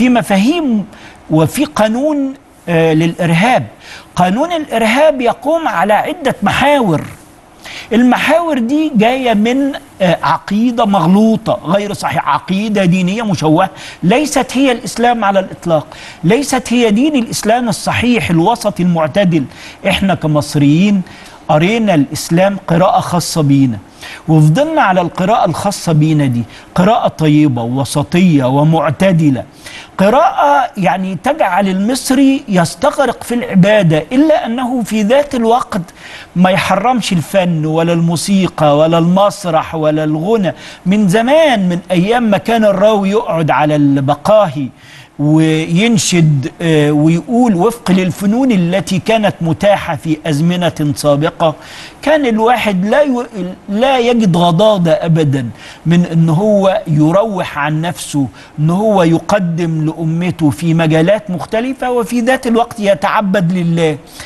في مفاهيم وفي قانون للإرهاب. قانون الإرهاب يقوم على عدة محاور. المحاور دي جاية من عقيدة مغلوطة غير صحيحة، عقيدة دينية مشوهة، ليست هي الإسلام على الإطلاق، ليست هي دين الإسلام الصحيح الوسط المعتدل. إحنا كمصريين قرينا الإسلام قراءة خاصة بينا، وفضلنا على القراءة الخاصة بينا دي، قراءة طيبة ووسطية ومعتدلة، قراءة يعني تجعل المصري يستغرق في العبادة، إلا أنه في ذات الوقت ما يحرمش الفن ولا الموسيقى ولا المسرح ولا الغنى. من زمان، من أيام ما كان الراوي يقعد على البقاهي وينشد ويقول وفق للفنون التي كانت متاحة في أزمنة سابقة، كان الواحد لا يجد غضاضة أبدا من أن هو يروح عن نفسه، أن هو يقدم لأمته في مجالات مختلفة، وفي ذات الوقت يتعبد لله.